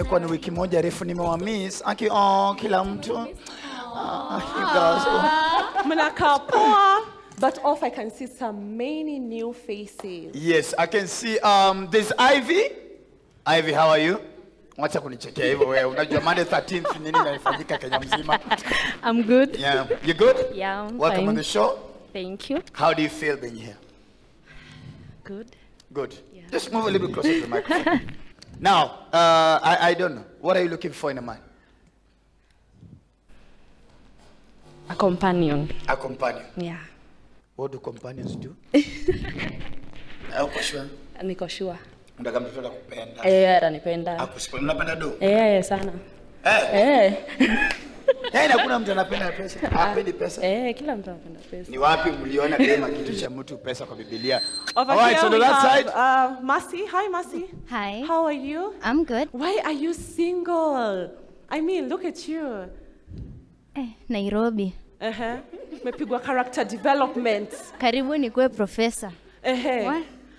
imekuwa ni wiki moja refu nimewamiss. Aki kila mtu. Mnakaa poa. But off, I can see so many new faces. Yes, I can see there's Ivy. Ivy, how are you? I'm good. Yeah, you good? Yeah, I'm welcome fine. On the show. Thank you. How do you feel being here? Good. Good. Yeah. Just move a little bit closer to the microphone. Now, I don't know. What are you looking for in a man? A companion. A companion. Yeah. What do companions do? Nikoshua. Nikoshua. Undakamtoto kupenda. Eh, ananipenda. Akusipo unapenda do? Eh, sana. Eh. Yaani hakuna mtu anapenda pesa. Hapendi pesa. Eh, kila mtu anapenda pesa. Ni wapi mliona kama kitu cha mtu pesa kwa Biblia? Alright, so the last side. Marcy, hi Marcy. Hi. How are you? I'm good. Why are you single? I mean, look at you. Eh, Nairobi. Mepigwa character development. Karibu ni kwe professor.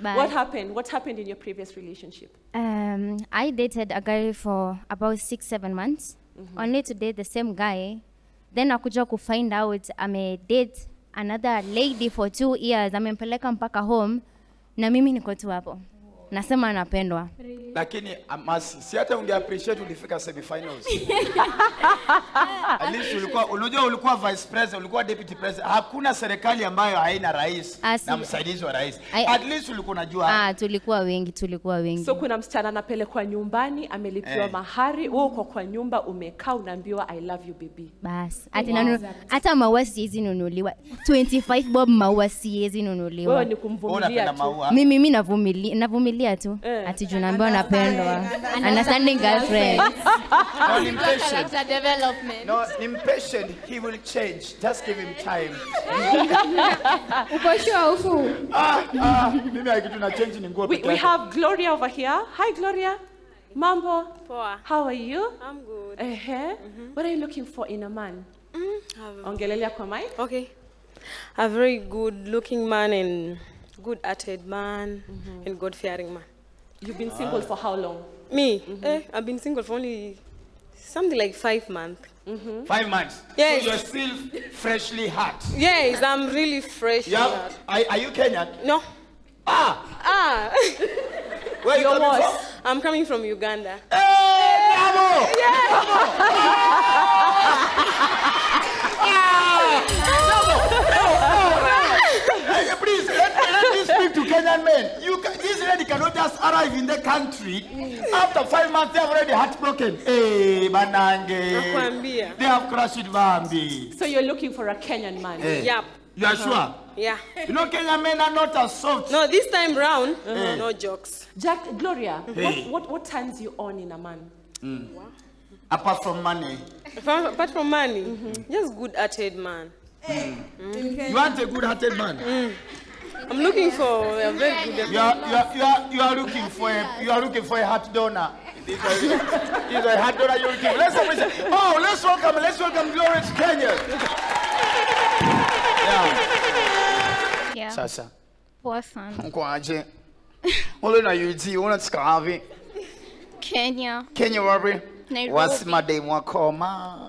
What happened? What happened in your previous relationship? I dated a guy for about 6-7 months. Only to date the same guy. Then I could find out I'm a date another lady for 2 years. I'm in Peekampaa home. Namimi Nikotoabo. Nasema Anapendwa. Lakini, si hata unge appreciate ulifika semifinals. At least ulikuwa vice president, ulikuwa deputy president. Hakuna serikali ambayo haina rais na msaidizi wa rais. At least ulikuwa unajua. Tulikuwa wengi. So kuna msichana anapelekwa nyumbani, amelipiwa mahari, uko kwa nyumba umekaa unaambiwa I love you baby. Bas. Hata maua siezi nunuliwa. 25 bob maua siezi nunuliwa. Wewe ni kumvumilia tu. Mimi navumilia tu ati junambiwa napendwa. Understanding girlfriend. No, impatient. No, impatient. He will change. Just give him time. We have Gloria over here. Hi, Gloria. Mambo. How are you? I'm good. What are you looking for in a man? Ongelelea kwa mic. Okay. A very good looking man and good-hearted man and God-fearing man. You've been single for how long? Me? I've been single for only something like 5 months. 5 months? Yes. So you're still freshly hot? Yes, I'm really freshly hot. Are you Kenyan? No. Where are you coming from? I'm coming from Uganda. Hey, bravo! Yes! Please, let me speak to Kenyan men. This lady cannot just arrive in the country. After 5 months, they have already heartbroken. Hey, Banange. They have crushed Vambi. So you're looking for a Kenyan man? Yeah. You are sure? Yeah. You know, Kenyan men are not as soft. No, this time round, no jokes. Jack, Gloria, what turns you on in a man? Apart from money. Apart from money? Just good-hearted man. You want a good-hearted man? I'm looking for a very good man. You are looking for a heart donor. He's a heart donor you're looking for. Let's welcome Gloria to Kenya. Yeah. Sasa. Poor son. Mkwaje. Ole na yuji, ona skavi. Kenya wapi? Nairobi. What's my day mwakoma?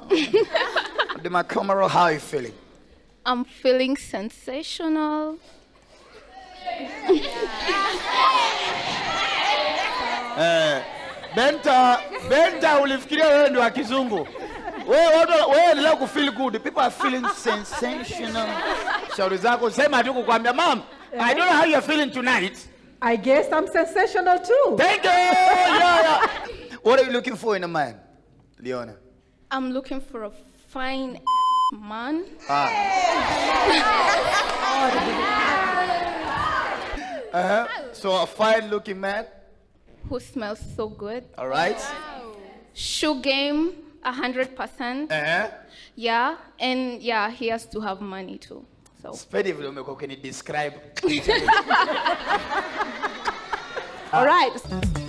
How are you feeling? I'm feeling sensational. Benta, ulifikiria wewe ndio akizungu. Wewe endelea ku feel good. People are feeling sensational. Shauri zako sema tu kukwambia mom, I don't know how you're feeling tonight. I guess I'm sensational too. Thank you. Yeah. What are you looking for in a man, Leona? I'm looking for a fine man. So a fine looking man who smells so good. All right. Wow. Shoe game 100%. Yeah, and yeah, he has to have money too. So. Can you describe? All right.